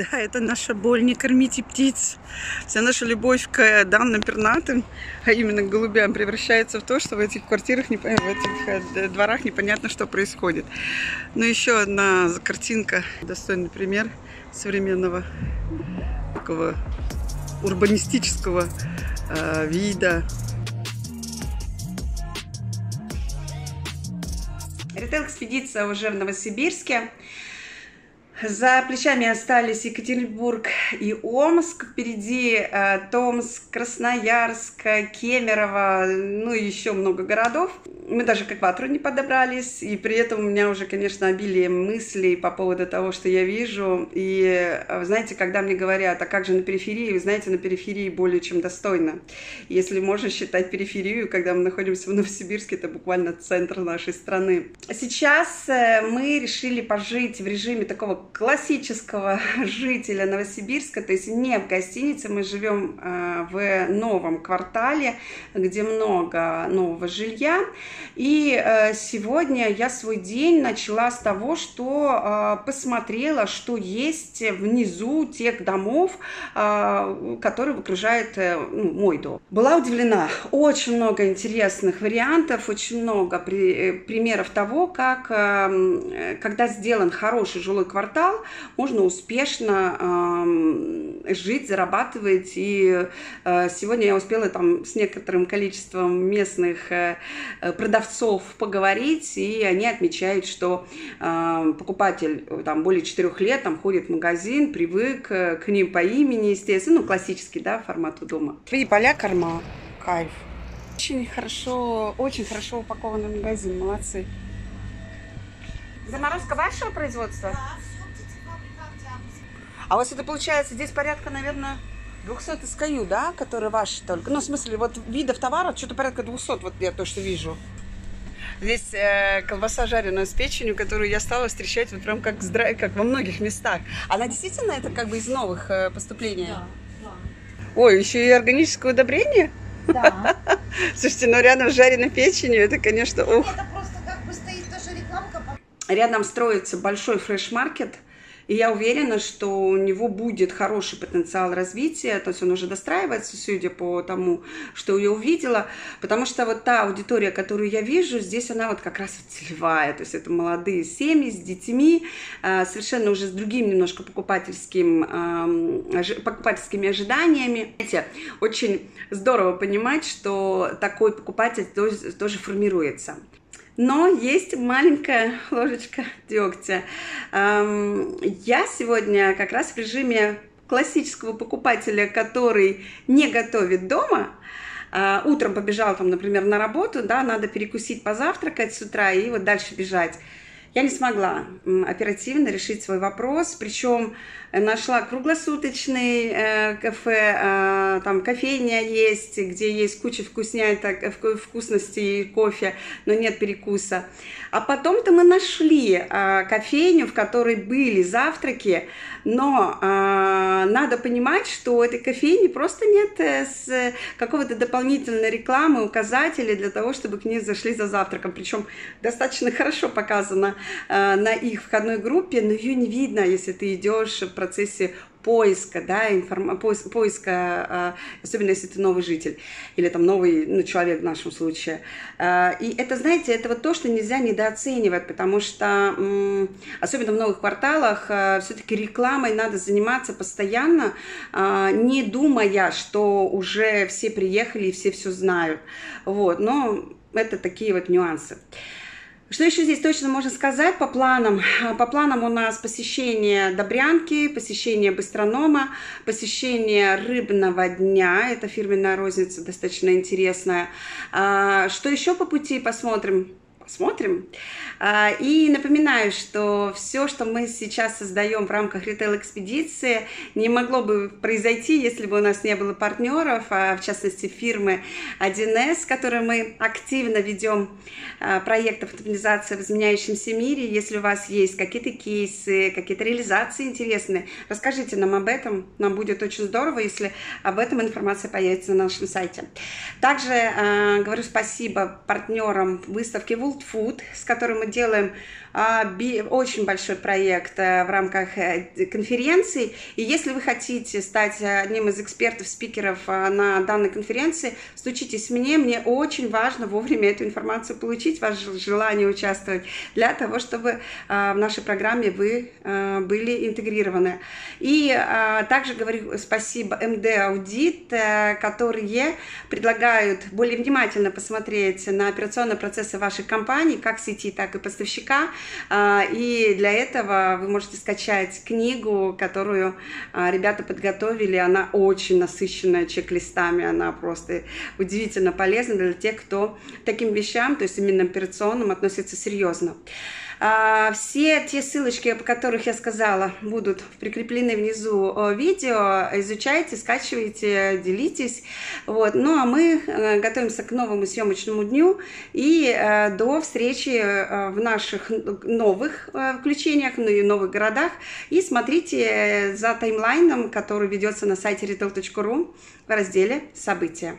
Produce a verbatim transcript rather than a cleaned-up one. да, это наша боль, не кормите птиц. Вся наша любовь к данным пернатым, а именно к голубям, превращается в то, что в этих квартирах, не, в этих дворах непонятно, что происходит. Но еще одна картинка, достойный пример современного такого урбанистического э, вида. Ритейл-экспедиция уже в Новосибирске. За плечами остались Екатеринбург и Омск. Впереди э, Томск, Красноярск, Кемерово, ну и еще много городов. Мы даже к экватору не подобрались. И при этом у меня уже, конечно, обилие мыслей по поводу того, что я вижу. И, вы знаете, когда мне говорят, а как же на периферии? Вы знаете, на периферии более чем достойно. Если можно считать периферию, когда мы находимся в Новосибирске, это буквально центр нашей страны. Сейчас мы решили пожить в режиме такого классического жителя Новосибирска, то есть не в гостинице, мы живем в новом квартале, где много нового жилья. И сегодня я свой день начала с того, что посмотрела, что есть внизу тех домов, которые окружают мой дом. Была удивлена. Очень много интересных вариантов, очень много примеров того, как, когда сделан хороший жилой квартал, можно успешно э, жить, зарабатывать. И э, сегодня я успела там с некоторым количеством местных э, продавцов поговорить, и они отмечают, что э, покупатель там более четырёх лет там ходит в магазин, привык к ним по имени, естественно, ну, классический, да, формат у дома. И поля корма, кайф. Очень хорошо, очень хорошо упакованный магазин, молодцы. Заморозка вашего производства? Да, все типа, а у вас это получается, здесь порядка, наверное, двухсот эс ка ю, да, которые ваши только? Ну, в смысле, вот видов товаров, что-то порядка двухсот, вот я то, что вижу. Здесь э, колбаса жареная с печенью, которую я стала встречать вот прям как, здра... как во многих местах. Она действительно это как бы из новых э, поступлений? Да, да. Ой, еще и органическое удобрение? Да. Слушайте, ну рядом с жареной печенью, это, конечно, ух. Рядом строится большой фреш-маркет, и я уверена, что у него будет хороший потенциал развития, то есть он уже достраивается, судя по тому, что я увидела, потому что вот та аудитория, которую я вижу, здесь она вот как раз вот целевая, то есть это молодые семьи с детьми, совершенно уже с другим немножко покупательским, покупательскими ожиданиями. Очень здорово понимать, что такой покупатель тоже, тоже формируется. Но есть маленькая ложечка дегтя. Я сегодня как раз в режиме классического покупателя, который не готовит дома. Утром побежал, там, например, на работу, да, надо перекусить, позавтракать с утра и вот дальше бежать. Я не смогла оперативно решить свой вопрос, причем нашла круглосуточный э, кафе, э, там кофейня есть, где есть куча вкусняток, вкусностей и кофе, но нет перекуса. А потом-то мы нашли э, кофейню, в которой были завтраки, но э, надо понимать, что у этой кофейни просто нет э, э, какого-то дополнительной рекламы, указателей для того, чтобы к ней зашли за завтраком, причем достаточно хорошо показано на их входной группе, но ее не видно, если ты идешь в процессе поиска, да, информ... поиска, особенно если ты новый житель или там новый, ну, человек в нашем случае. И это, знаете, это вот то, что нельзя недооценивать, потому что, особенно в новых кварталах, все-таки рекламой надо заниматься постоянно, не думая, что уже все приехали и все все знают. Вот, но это такие вот нюансы. Что еще здесь точно можно сказать по планам? По планам у нас посещение Добрянки, посещение Быстронома, посещение Рыбного дня. Это фирменная розница, достаточно интересная. Что еще по пути посмотрим? Смотрим. И напоминаю, что все, что мы сейчас создаем в рамках ритейл-экспедиции, не могло бы произойти, если бы у нас не было партнеров, а в частности фирмы один эс, с которой мы активно ведем проект автоматизации в изменяющемся мире. Если у вас есть какие-то кейсы, какие-то реализации интересные, расскажите нам об этом. Нам будет очень здорово, если об этом информация появится на нашем сайте. Также говорю спасибо партнерам выставки Vult, Vult Food, с которым мы делаем очень большой проект в рамках конференции. И если вы хотите стать одним из экспертов, спикеров на данной конференции, стучитесь мне, мне очень важно вовремя эту информацию получить, ваше желание участвовать, для того, чтобы в нашей программе вы были интегрированы. И также говорю спасибо эм ди аудит, которые предлагают более внимательно посмотреть на операционные процессы вашей компании, как сети, так и поставщика. И для этого вы можете скачать книгу, которую ребята подготовили. Она очень насыщенная чек-листами, она просто удивительно полезна для тех, кто к таким вещам, то есть именно операционным, относится серьезно. Все те ссылочки, о которых я сказала, будут прикреплены внизу видео. Изучайте, скачивайте, делитесь. Вот. Ну а мы готовимся к новому съемочному дню. И до встречи в наших новых включениях, ну и новых городах. И смотрите за таймлайном, который ведется на сайте ритейл точка ру в разделе «События».